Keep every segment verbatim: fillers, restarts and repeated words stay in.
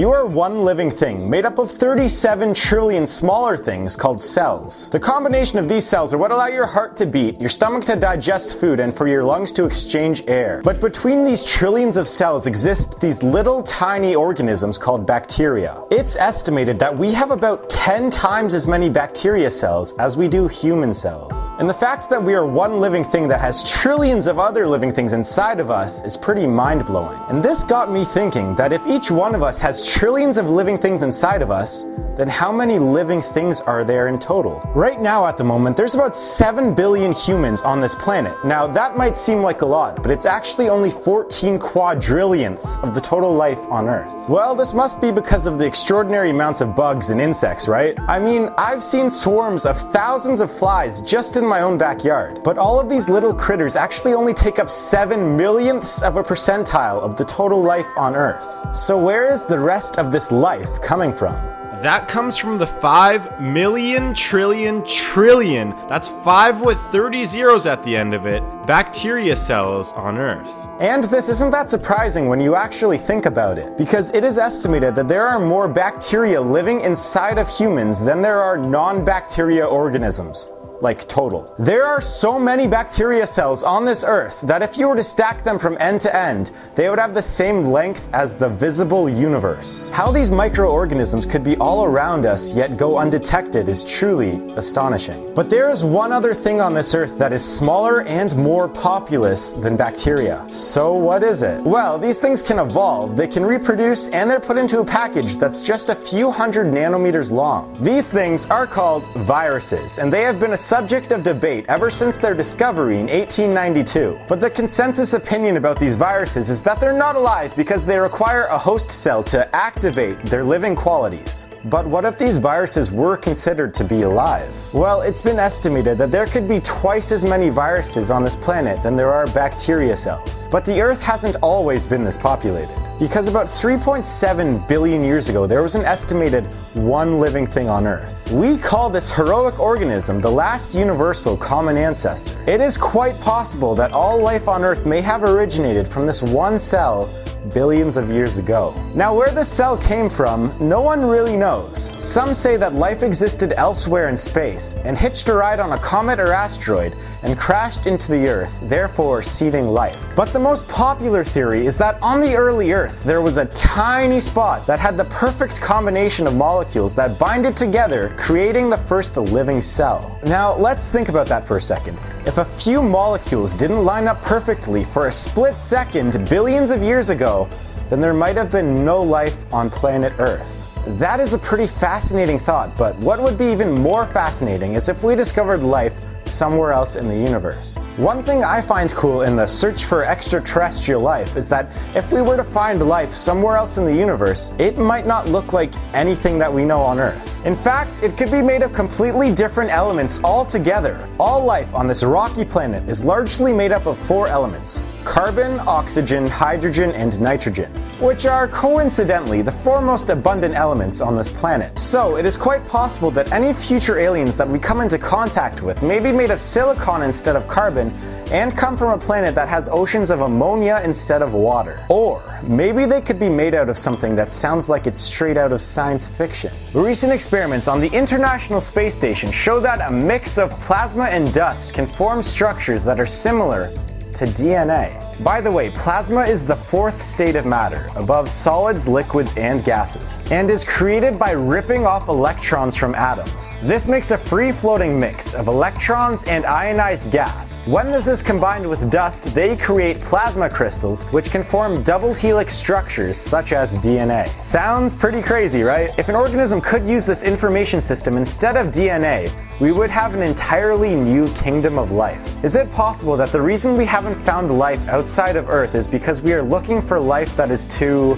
You are one living thing, made up of thirty-seven trillion smaller things called cells. The combination of these cells are what allow your heart to beat, your stomach to digest food, and for your lungs to exchange air. But between these trillions of cells exist these little tiny organisms called bacteria. It's estimated that we have about ten times as many bacteria cells as we do human cells. And the fact that we are one living thing that has trillions of other living things inside of us is pretty mind-blowing. And this got me thinking that if each one of us has trillions of living things inside of us, then how many living things are there in total? Right now at the moment, there's about seven billion humans on this planet. Now that might seem like a lot, but it's actually only fourteen quadrillionths of the total life on Earth. Well, this must be because of the extraordinary amounts of bugs and insects, right? I mean, I've seen swarms of thousands of flies just in my own backyard. But all of these little critters actually only take up seven millionths of a percentile of the total life on Earth. So where is the rest of this life coming from? That comes from the five million trillion trillion, that's five with thirty zeros at the end of it, bacteria cells on Earth. And this isn't that surprising when you actually think about it, because it is estimated that there are more bacteria living inside of humans than there are non-bacteria organisms. Like total. There are so many bacteria cells on this Earth that if you were to stack them from end to end, they would have the same length as the visible universe. How these microorganisms could be all around us yet go undetected is truly astonishing. But there is one other thing on this Earth that is smaller and more populous than bacteria. So what is it? Well, these things can evolve, they can reproduce, and they're put into a package that's just a few hundred nanometers long. These things are called viruses, and they have been a subject of debate ever since their discovery in eighteen ninety-two. But the consensus opinion about these viruses is that they're not alive because they require a host cell to activate their living qualities. But what if these viruses were considered to be alive? Well, it's been estimated that there could be twice as many viruses on this planet than there are bacteria cells. But the Earth hasn't always been this populated, because about three point seven billion years ago, there was an estimated one living thing on Earth. We call this heroic organism the last universal common ancestor. It is quite possible that all life on Earth may have originated from this one cell billions of years ago. Now, where this cell came from, no one really knows. Some say that life existed elsewhere in space and hitched a ride on a comet or asteroid and crashed into the Earth, therefore seeding life. But the most popular theory is that on the early Earth, there was a tiny spot that had the perfect combination of molecules that bind it together, creating the first living cell. Now, let's think about that for a second. If a few molecules didn't line up perfectly for a split second billions of years ago, then there might have been no life on planet Earth. That is a pretty fascinating thought, but what would be even more fascinating is if we discovered life somewhere else in the universe. One thing I find cool in the search for extraterrestrial life is that if we were to find life somewhere else in the universe, it might not look like anything that we know on Earth. In fact, it could be made of completely different elements altogether. All life on this rocky planet is largely made up of four elements: carbon, oxygen, hydrogen, and nitrogen, which are coincidentally the four most abundant elements on this planet. So it is quite possible that any future aliens that we come into contact with may be made of silicon instead of carbon, and come from a planet that has oceans of ammonia instead of water. Or maybe they could be made out of something that sounds like it's straight out of science fiction. Recent experiments on the International Space Station show that a mix of plasma and dust can form structures that are similar to D N A. By the way, plasma is the fourth state of matter, above solids, liquids, and gases, and is created by ripping off electrons from atoms. This makes a free-floating mix of electrons and ionized gas. When this is combined with dust, they create plasma crystals, which can form double helix structures such as D N A. Sounds pretty crazy, right? If an organism could use this information system instead of D N A, we would have an entirely new kingdom of life. Is it possible that the reason we haven't found life outside Outside of Earth is because we are looking for life that is too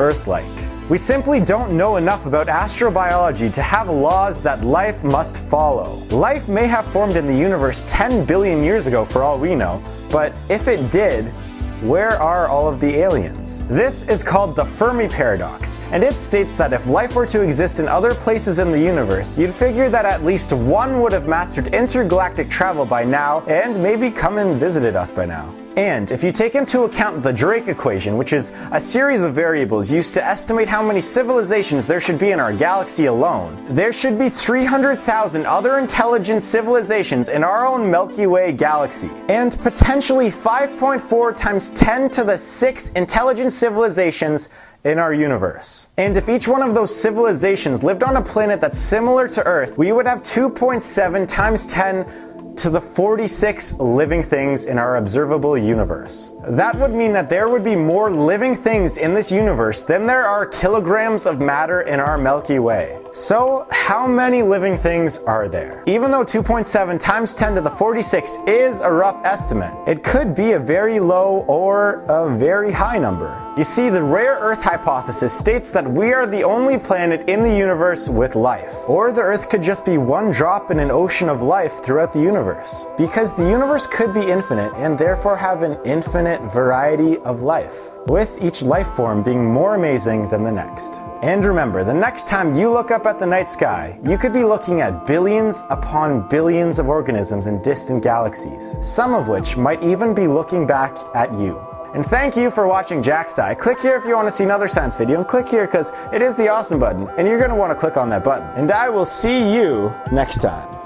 Earth-like? We simply don't know enough about astrobiology to have laws that life must follow. Life may have formed in the universe ten billion years ago for all we know, but if it did, where are all of the aliens? This is called the Fermi Paradox, and it states that if life were to exist in other places in the universe, you'd figure that at least one would have mastered intergalactic travel by now, and maybe come and visited us by now. And if you take into account the Drake Equation, which is a series of variables used to estimate how many civilizations there should be in our galaxy alone, there should be three hundred thousand other intelligent civilizations in our own Milky Way galaxy, and potentially five point four times ten to the six intelligent civilizations in our universe. And if each one of those civilizations lived on a planet that's similar to Earth, we would have two point seven times ten to the forty-six living things in our observable universe. That would mean that there would be more living things in this universe than there are kilograms of matter in our Milky Way. So, how many living things are there? Even though two point seven times ten to the forty-six is a rough estimate, it could be a very low or a very high number. You see, the rare Earth hypothesis states that we are the only planet in the universe with life. Or the Earth could just be one drop in an ocean of life throughout the universe. Because the universe could be infinite and therefore have an infinite variety of life, with each life form being more amazing than the next. And remember, the next time you look up at the night sky, you could be looking at billions upon billions of organisms in distant galaxies, some of which might even be looking back at you. And thank you for watching JackSci. Click here if you want to see another science video, and click here because it is the awesome button, and you're going to want to click on that button. And I will see you next time.